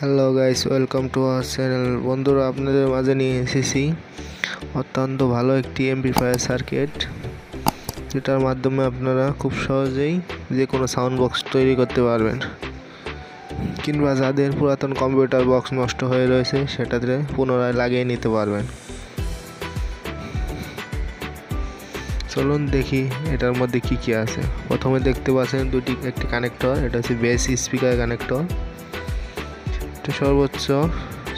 Hello guys, welcome to our channel. বন্ধুরা, আপনাদের মাঝে নিয়ে এসেছি অত্যন্ত ভালো একটি এমপ্লিফায়ার সার্কিট, যেটার মাধ্যমে আপনারা খুব সহজেই যে কোনো সাউন্ড বক্স তৈরি করতে পারবেন, কিংবা যাদের পুরাতন কম্পিউটার বক্স নষ্ট হয়ে রয়েছে সেটাতে পুনরায় লাগিয়ে নিতে পারবেন। চলুন দেখি এটার মধ্যে কি কি আছে। প্রথমে দেখতে পাচ্ছেন একটি কানেক্টর, এটা হচ্ছে বেস স্পিকার কানেক্টর। এটা সর্বোচ্চ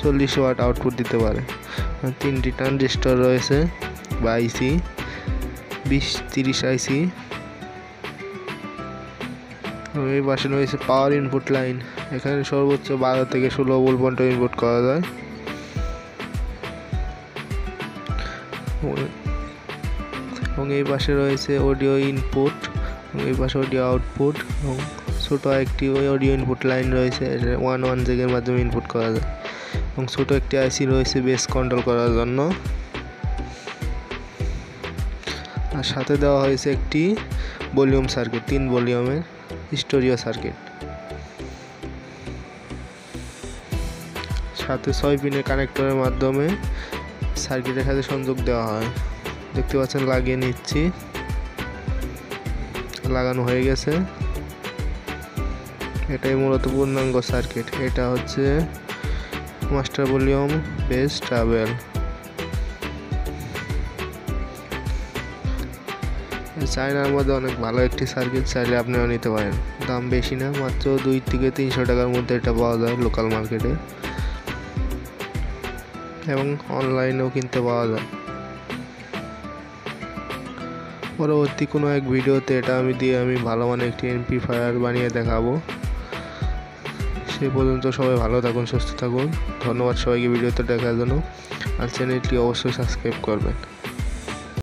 40 ওয়াট আউটপুট দিতে পারে। 3টি ট্রানজিস্টর রয়েছে, 22 20 30 IC। এই পাশে রয়েছে পাওয়ার ইনপুট লাইন, এখানে সর্বোচ্চ 12 থেকে 16 ভোল্ট পর্যন্ত ইনপুট করা যায়। এবং এই পাশে রয়েছে অডিও ইনপুট, এই পাশে অডিও আউটপুট, এবং ছোটো একটি অডিও ইনপুট লাইন রয়েছে, 110 এর মাধ্যমে ইনপুট করা যায়। এবং ছোটো একটি আইসি রয়েছে বেস কন্ট্রোল করার জন্য, আর সাথে দেওয়া হয়েছে একটি ভলিউম সার্কিট, 3 ভলিউমের স্টোরিও সার্কিট। সাথে 6 পিনের কানেক্টরের মাধ্যমে সার্কিটের সাথে সংযোগ দেওয়া হয়। দেখতে পাচ্ছেন লাগিয়ে নিচ্ছি, লাগানো হয়ে গেছে। এটাই মূলত পূর্ণাঙ্গ সার্কিট। এটা হচ্ছে মাস্টার ভলিউম বেস ট্রাভেল। চায়নার মধ্যে অনেক ভালো একটি সার্কিট, চাইলে আপনিও নিতে পারেন। দাম বেশি না, মাত্র 200 থেকে 300 টাকার মধ্যে এটা পাওয়া যায় লোকাল মার্কেটে, এবং অনলাইনেও কিনতে পাওয়া যায়। পরবর্তী কোনো এক ভিডিওতে এটা আমি ভালো মানে একটি এমপ্লিফায়ার বানিয়ে দেখাবো। সে পর্যন্ত সবাই ভালো থাকুন, সুস্থ থাকুন। ধন্যবাদ সবাইকে ভিডিওতে দেখার জন্য, আর চ্যানেলটি অবশ্যই সাবস্ক্রাইব করবেন।